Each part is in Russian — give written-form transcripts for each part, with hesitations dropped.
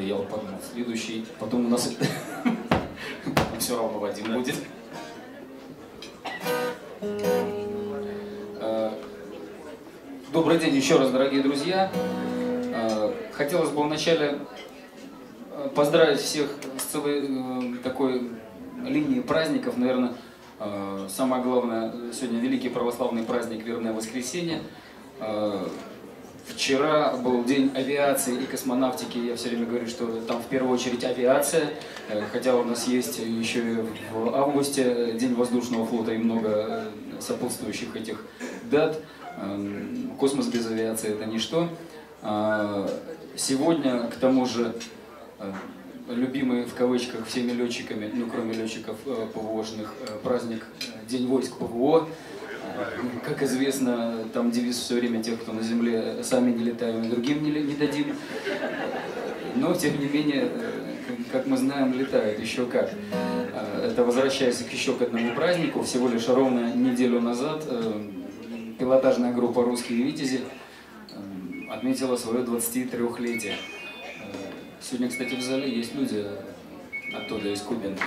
Я вот подумал, следующий. Потом у нас все равно Вадим будет. Добрый день еще раз, дорогие друзья. Хотелось бы вначале поздравить всех с целой такой линией праздников. Наверное, самое главное, сегодня великий православный праздник Вербное воскресенье. Вчера был день авиации и космонавтики. Я все время говорю, что там в первую очередь авиация, хотя у нас есть еще и в августе день воздушного флота и много сопутствующих этих дат. Космос без авиации — это ничто. Сегодня, к тому же, любимый в кавычках всеми летчиками, ну кроме летчиков ПВОшных, праздник День войск ПВО. Как известно, там девиз все время тех, кто на земле: сами не летаем, другим не дадим. Но, тем не менее, как мы знаем, летают еще как. Это возвращаясь еще к одному празднику. Всего лишь ровно неделю назад пилотажная группа «Русские витязи» отметила свое 23-летие. Сегодня, кстати, в зале есть люди оттуда, из Кубинки.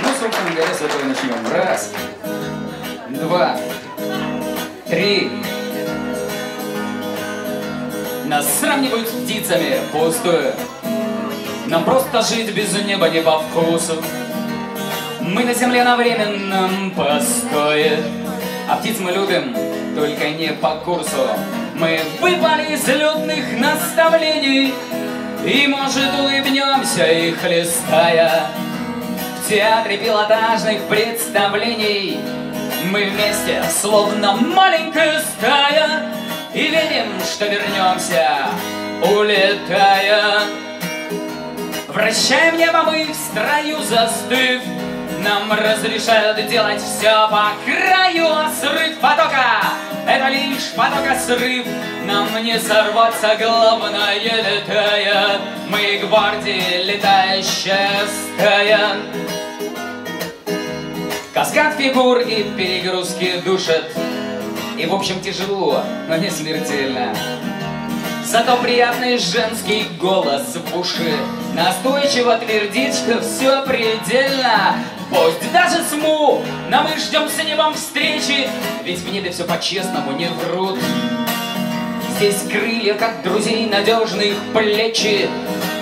Ну, собственно говоря, с этого начнем. Раз, два, три. Нас сравнивают с птицами пустую. Нам просто жить без неба не по вкусу. Мы на земле на временном постое, а птиц мы любим, только не по курсу. Мы выпали из летных наставлений и, может, улыбнемся и хлестая. В театре пилотажных представлений мы вместе, словно маленькая стая, и верим, что вернемся, улетая. Вращаем небо мы, в строю застыв, нам разрешают делать все по краю, а срыв потока — это лишь потока срыв. Нам не сорваться, главное, летая. Мы гвардии летающая стая. Каскад фигур и перегрузки душат, и, в общем, тяжело, но не смертельно. Зато приятный женский голос в уши настойчиво твердит, что все предельно. Пусть даже сму, но мы ждем с небом встречи, ведь в небе все по-честному, не врут. Здесь крылья, как друзей надежных, плечи,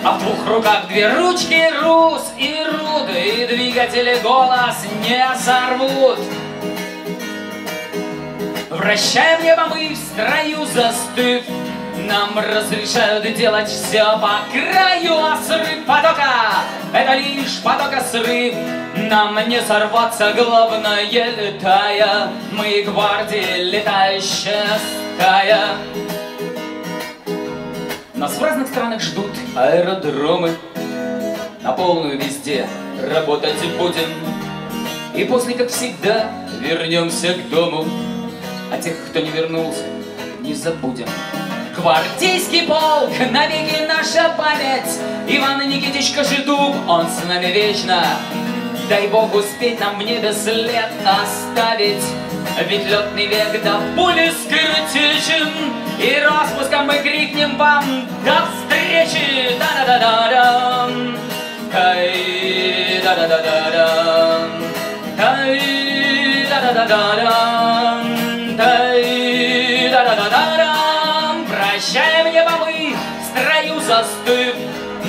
а в двух руках две ручки — рус и руд, и двигатели голос не сорвут. Вращаем небо мы, в строю застыв, нам разрешают делать все по краю, а срыв потока — это лишь потока срыв. Нам не сорваться, главное, летая. Мы гвардии летающая стая. Нас в разных странах ждут аэродромы, на полную везде работать будем. И после, как всегда, вернемся к дому, а тех, кто не вернулся, не забудем. Гвардейский полк, навеки наша память. Иван Никитич Кожедуб, он с нами вечно. Дай Бог успеть нам в небе след оставить, ведь летный век до пули скрытичен. И распуском мы крикнем вам: до встречи! Да-да-да-да-да! Ай, да-да-да-да-да! Ай, да-да-да-да-да! Ай, да-да-да-да-да! Прощаем небо мы, в строю застыв.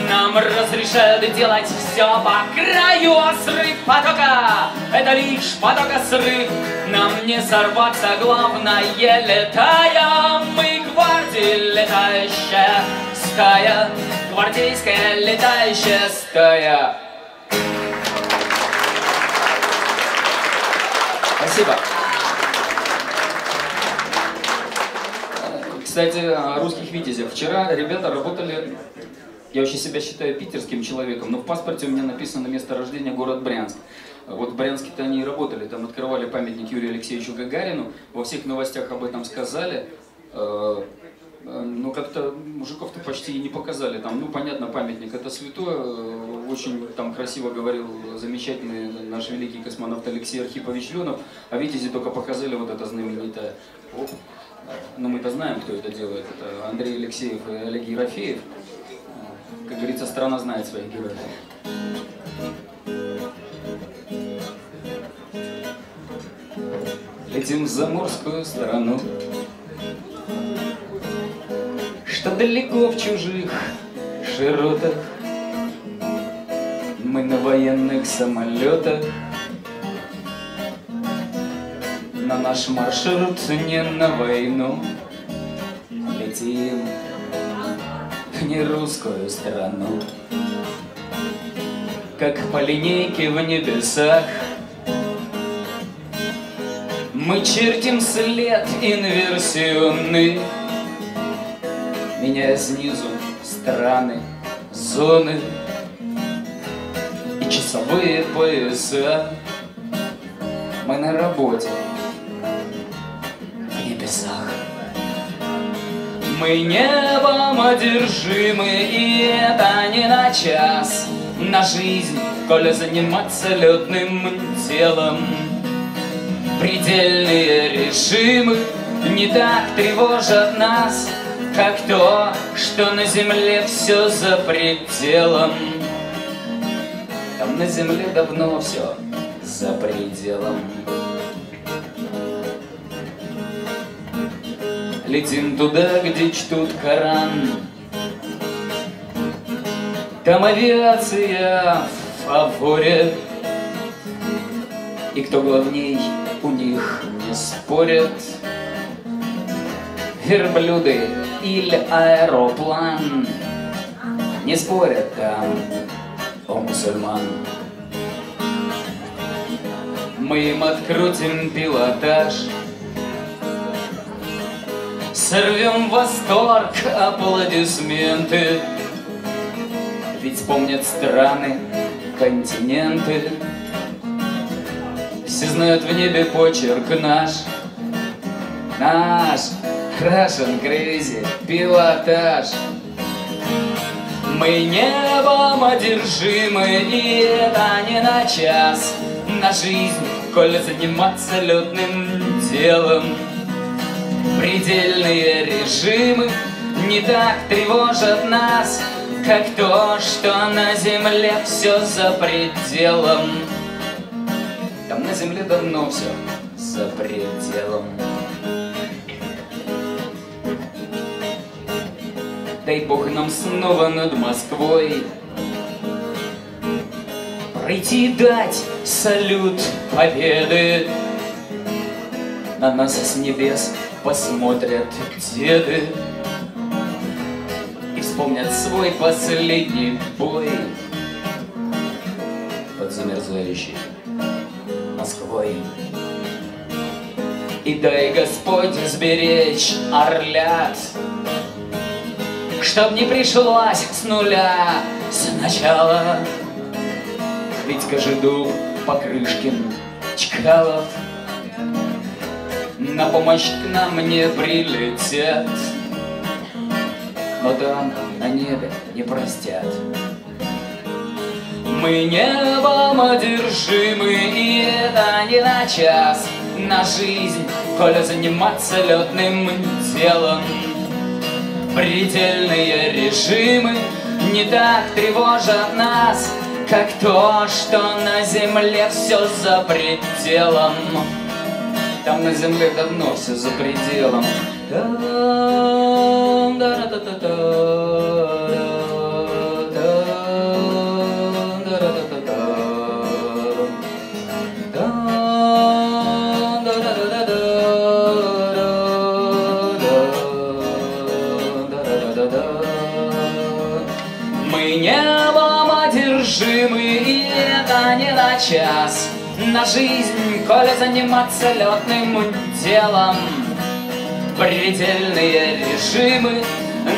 Нам разрешают делать все по краю, а срыв потока — это лишь потока срыв. Нам не сорваться, главное, летая. Мы гвардии летающая стая, гвардейская летающая стая. Спасибо. Кстати, о «Русских витязях». Вчера ребята работали... Я вообще себя считаю питерским человеком, но в паспорте у меня написано место рождения — город Брянск. Вот в Брянске-то они и работали, там открывали памятник Юрию Алексеевичу Гагарину, во всех новостях об этом сказали, но как-то мужиков-то почти и не показали. Там, ну понятно, памятник — это святое, очень там красиво говорил замечательный наш великий космонавт Алексей Архипович Леонов, а витязи только показали вот это знаменитое. Оп. но мы-то знаем, кто это делает. Это Андрей Алексеев и Олег Ерофеев. Как говорится, страна знает своих героев. Летим в заморскую страну, что далеко в чужих широтах. Мы на военных самолетах, на наш маршрут не на войну. Летим в нерусскую страну, как по линейке в небесах. Мы чертим след инверсионный, меняя снизу страны, зоны и часовые пояса. Мы на работе в небесах. Мы небом одержимы, и это не на час, на жизнь, коли заниматься летным делом. Предельные режимы не так тревожат нас, как то, что на земле все за пределом. Там на земле давно все за пределом. Летим туда, где чтут Коран. Там авиация в фаворе, и кто главней, у них не спорят. Верблюды или аэроплан не спорят там, о мусульман. Мы им открутим пилотаж, сорвем восторг, аплодисменты. Ведь помнят страны, континенты, все знают в небе почерк наш. Наш Russian Crazy пилотаж. Мы небом одержимы, и это не на час, на жизнь, коли заниматься летным делом. Предельные режимы не так тревожат нас, как то, что на земле все за пределом. Там на земле давно все за пределом. Дай Бог нам снова над Москвой пройти и дать салют победы. На нас с небес посмотрят деды и вспомнят свой последний бой под замерзающей Москвой. И дай Господь сберечь орлят, чтоб не пришлось с нуля сначала. Ведь Кожедуб, Покрышкин, Чкалов на помощь к нам не прилетят, но там на небе не простят. Мы небом одержимы, и это не на час, на жизнь, коли заниматься летным делом. Предельные режимы не так тревожат нас, как то, что на земле все за пределом. Там на земле давно все за пределом. Час на жизнь, коли заниматься летным делом. Предельные режимы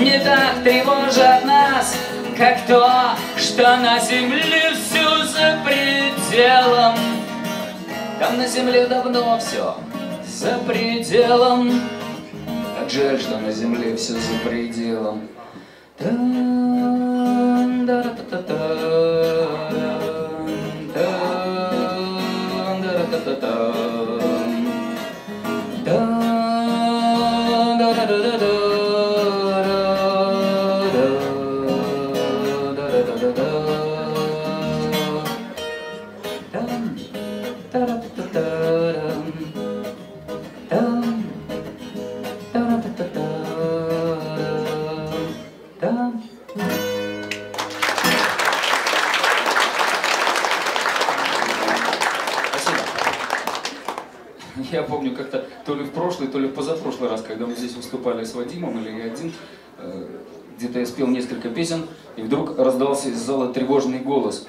не так тревожат нас, как то, что на земле все за пределом. Там на земле давно все за пределом. Как жаль, что на земле все за пределом. когда мы здесь выступали с Вадимом, или я один, где-то я спел несколько песен, и вдруг раздался из зала тревожный голос.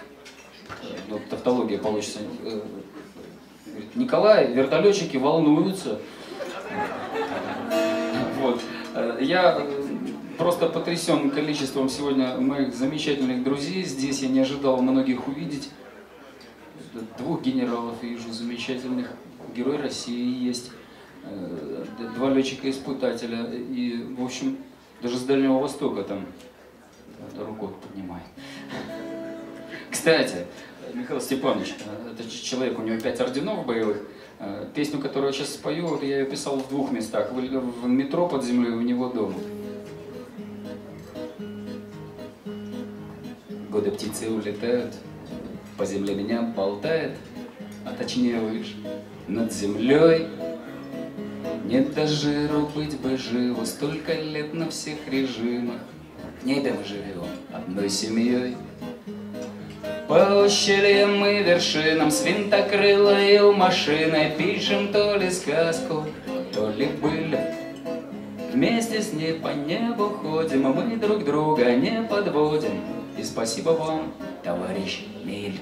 Вот тавтология получится. Говорит, Николай, вертолетчики волнуются. Вот. Я просто потрясен количеством сегодня моих замечательных друзей. Здесь я не ожидал многих увидеть. Двух генералов вижу замечательных. Герой России есть. Два летчика-испытателя. И, в общем, даже с Дальнего Востока там руку поднимает. Кстати, Михаил Степанович, это человек, у него 5 орденов боевых. Песню, которую я сейчас спою, вот я ее писал в 2 местах. В метро под землей, у него дома. Годы птицы улетают, по земле меня болтает, а точнее выше, над землей. Нет даже рук, быть бы живо, столько лет на всех режимах. В небе мы живем одной семьей. По ущельям и вершинам, с винтокрылой машиной пишем то ли сказку, то ли были. Вместе с ней по небу ходим, а мы друг друга не подводим. И спасибо вам, товарищ Миль.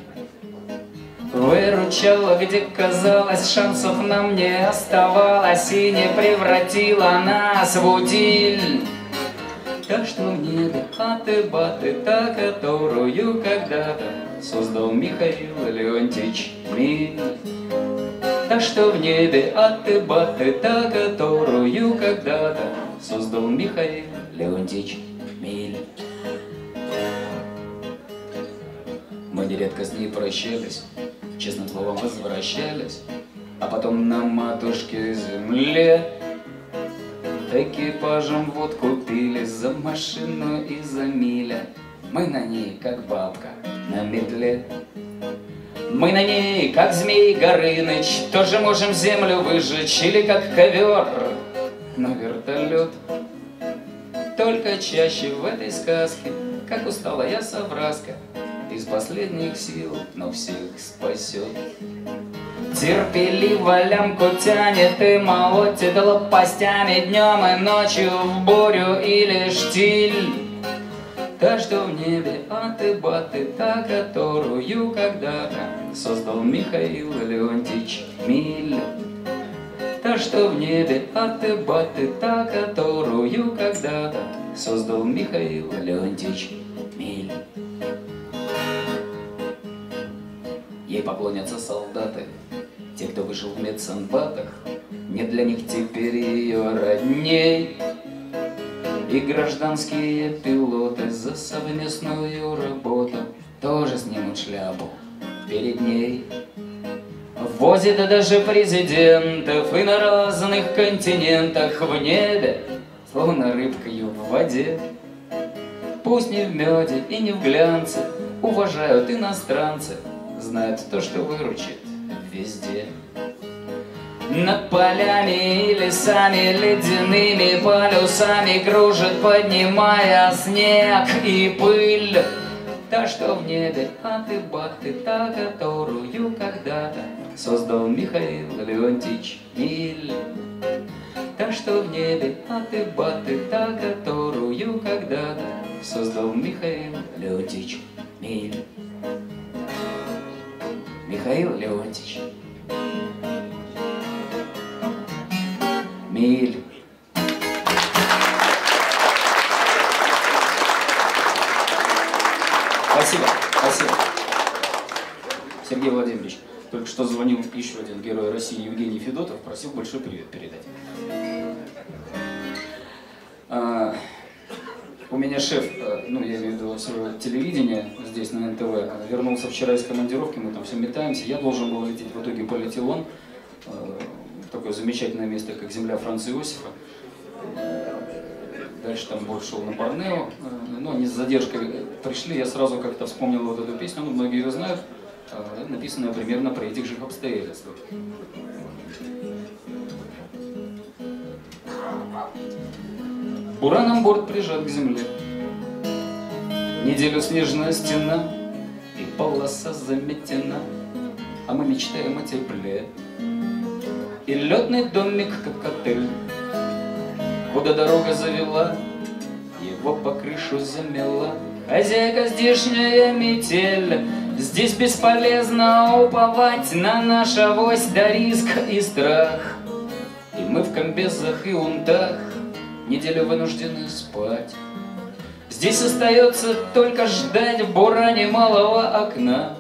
Выручала, где казалось, шансов нам не оставалось, и не превратила нас в удиль. Та, что в небе, а ты, баты, та, которую когда-то создал Михаил Леонтьич Миль. Та, что в небе, а ты, баты, та, которую когда-то создал Михаил Леонтьич Миль. Мы нередко с ней прощались, честным словом возвращались, а потом на матушке земле экипажем водку пили, за машину и за миля. Мы на ней, как бабка на метле. Мы на ней, как змей Горыныч, тоже можем землю выжечь, или как ковер на вертолет. Только чаще в этой сказке, как устала я совраска, из последних сил, но всех спасет. Терпеливо лямку тянет и молотит лопастями днем и ночью в бурю или штиль. Та, что в небе, а ты, баты, та, которую когда-то создал Михаил Леонтьич Миль. Та, что в небе, а ты, баты, та, которую когда-то создал Михаил Леонтьич Миль. Ей поклонятся солдаты, те, кто вышел в медсанбатах, нет для них теперь ее родней. И гражданские пилоты за совместную работу тоже снимут шляпу перед ней. Возит даже президентов и на разных континентах в небе, словно рыбкою в воде. Пусть не в меде и не в глянце, уважают иностранцы, знают то, что выручит везде. Над полями и лесами, ледяными полюсами кружит, поднимая снег и пыль. Та, что в небе, а ты, баты, та, которую когда-то создал Михаил Леонтьич Миль. Та, что в небе, а ты, баты, та, которую когда-то создал Михаил Леонтьич Миль. Михаил Леонтьич Миль. Спасибо, спасибо. Сергей Владимирович, только что звонил еще один герой России Евгений Федотов, просил большой привет передать. У меня шеф, ну я имею в виду свое телевидение здесь на НТВ, вернулся вчера из командировки, мы там все метаемся, я должен был лететь, в итоге полетел он, в такое замечательное место, как земля Франца-Иосифа. Дальше там больше шел на Борнео, но они с задержкой пришли, я сразу как-то вспомнил вот эту песню, ну многие ее знают, написанную примерно при этих же обстоятельствах. Ураном борт прижат к земле, неделю снежная стена и полоса заметена, а мы мечтаем о тепле. И летный домик, как отель, Куда дорога завела, его по крышу замела. Хозяйка здешняя метель, здесь бесполезно уповать. На наш авось да риск и страх. И мы в комбезах и унтах неделю вынуждены спать. Здесь остается только ждать в буране малого окна.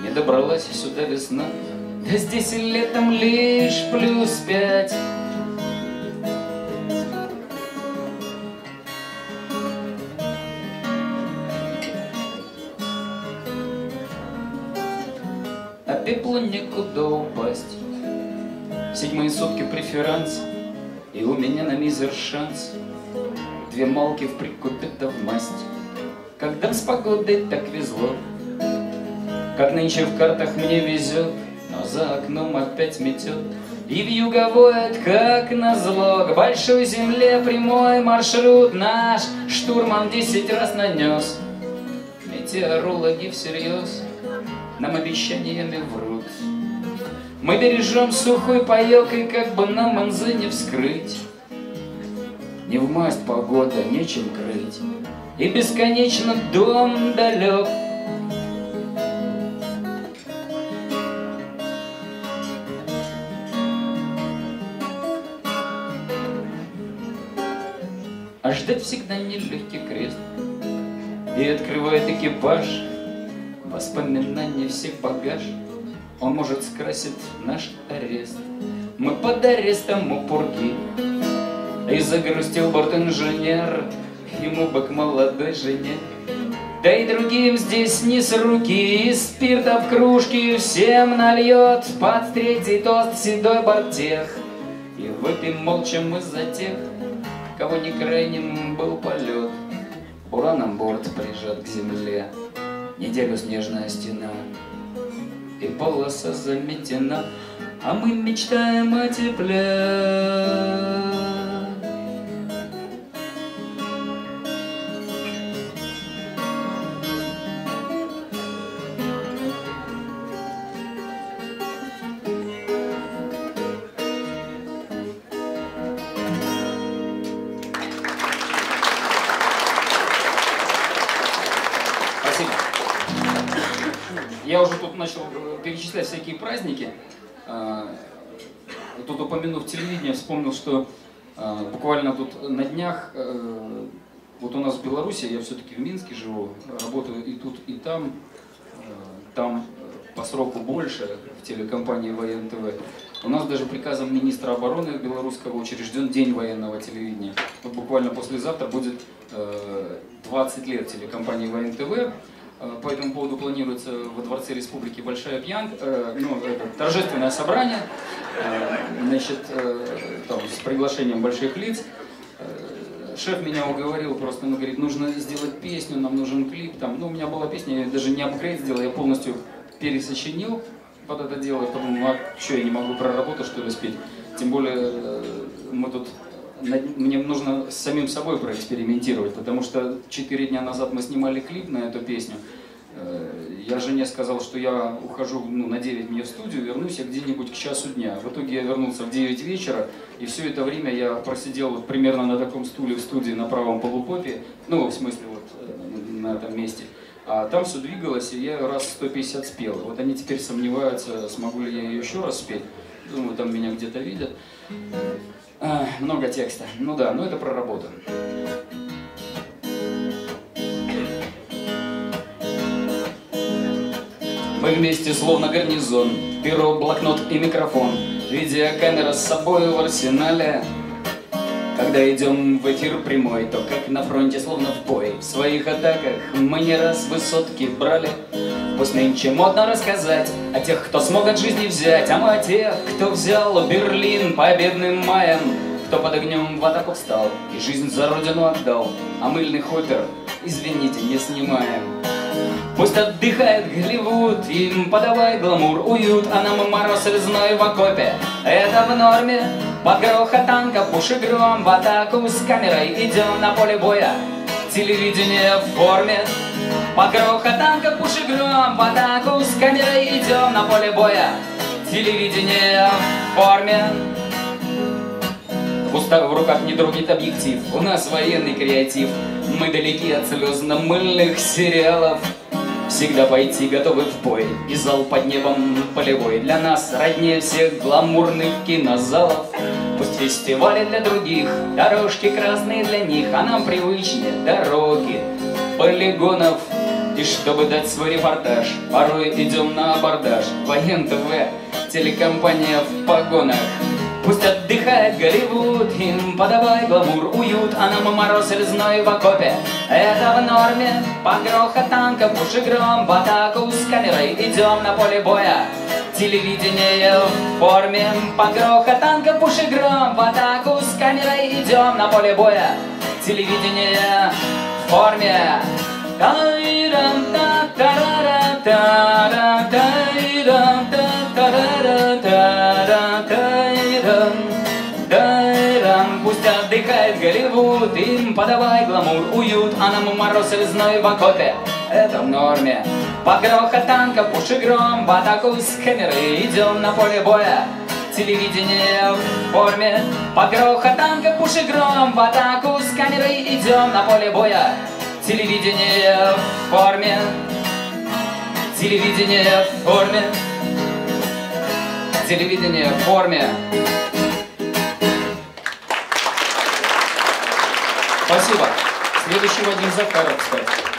Не добралась сюда весна, да здесь и летом лишь +5. А пеплу некуда упасть. Седьмые сутки преферанс, и у меня на мизер шанс. Две малки в прикупе-то в масть. Когда с погодой так везло, как нынче в картах мне везет, но за окном опять метет. И вьюга воет, как назло, к большой земле прямой маршрут наш штурман 10 раз нанес. Метеорологи всерьез нам обещаниями врут. Мы бережем сухой паек, и как бы нам манзы не вскрыть. Не в масть погода, нечем крыть, и бесконечно дом далек. А ждать всегда нелегкий крест, и открывает экипаж воспоминаний всех багаж. Он может скрасить наш арест. Мы под арестом у пурги, и загрустил борт-инженер, ему бы к молодой жене. Да и другим здесь не с руки, и спирта в кружке всем нальет. Под третий тост седой борттех, и выпьем молча мы за тех, кого не крайним был полет. Ураном борт прижат к земле, неделю снежная стена, и полоса заметена, а мы мечтаем о тепле. Начал перечислять всякие праздники. Тут, упомянув телевидение, вспомнил, что буквально тут на днях, вот у нас в Беларуси, я все-таки в Минске живу, работаю и тут, и там, там по сроку больше, в телекомпании Воен-ТВ. У нас даже приказом министра обороны белорусского учрежден День военного телевидения. Вот буквально послезавтра будет 20 лет телекомпании Воен-ТВ. По этому поводу планируется во Дворце Республики большая пьянка, торжественное собрание, значит, там, с приглашением больших лиц. Шеф меня уговорил, просто он говорит, нужно сделать песню, нам нужен клип. Там. Ну, у меня была песня, я даже не апгрейд сделал, я полностью пересочинил под это дело. Потом, ну, а что, я не могу проработать, что ли, спеть? Тем более, мы тут... Мне нужно с самим собой проэкспериментировать, потому что 4 дня назад мы снимали клип на эту песню. Я жене сказал, что я ухожу, ну, на 9 дней в студию, вернусь я где-нибудь к часу дня. В итоге я вернулся в 9 вечера, и все это время я просидел вот примерно на таком стуле в студии на правом полупопе, ну, в смысле, вот на этом месте. А там все двигалось, и я раз 150 спел. Вот они теперь сомневаются, смогу ли я ее еще раз спеть. Думаю, там меня где-то видят. Много текста. Ну да, но это про работу. Мы вместе словно гарнизон. Перо, блокнот и микрофон. Видеокамера с собой в арсенале. Когда идем в эфир прямой, то как на фронте, словно в бой. В своих атаках мы не раз высотки брали. Пусть нынче модно рассказать о тех, кто смог от жизни взять, а мы о тех, кто взял Берлин победным маем, кто под огнем в атаку встал и жизнь за родину отдал, а мыльных опер, извините, не снимаем. Пусть отдыхает Голливуд, им подавай гламур, уют, а нам мороз резной в окопе. Это в норме, под гроха танка, пуши гром, в атаку с камерой идем на поле боя, телевидение в форме. Под гроха танка, пуши гром, в атаку с камерой идем на поле боя, телевидение в форме. В руках не дрогнет объектив, у нас военный креатив. Мы далеки от слезно-мыльных сериалов. Всегда пойти готовы в бой, и зал под небом полевой для нас роднее всех гламурных кинозалов. Пусть фестивали для других, дорожки красные для них, а нам привычнее дороги полигонов. И чтобы дать свой репортаж, порой идем на абордаж. Воен-ТВ, телекомпания в погонах. Пусть отдыхает Голливуд, им подавай гламур, уют, а нам мороз резной в окопе. Это в норме, погроха танков, пушегром, в атаку с камерой идем на поле боя. Телевидение в форме, погроха танков, пушегром, в атаку с камерой идем на поле боя. Телевидение в форме. Пусть отдыхает Голливуд, им подавай гламур, уют, а нам мороз резной в окопе. Это в норме. Под грохот танков, пушегром, в атаку с камеры идем на поле боя. Телевидение в форме. Под грохот танков, пушегром, в атаку с камеры идем на поле боя. Телевидение в форме. Телевидение в форме. Телевидение в форме. Спасибо. Следующий Вадим Захаров, кстати.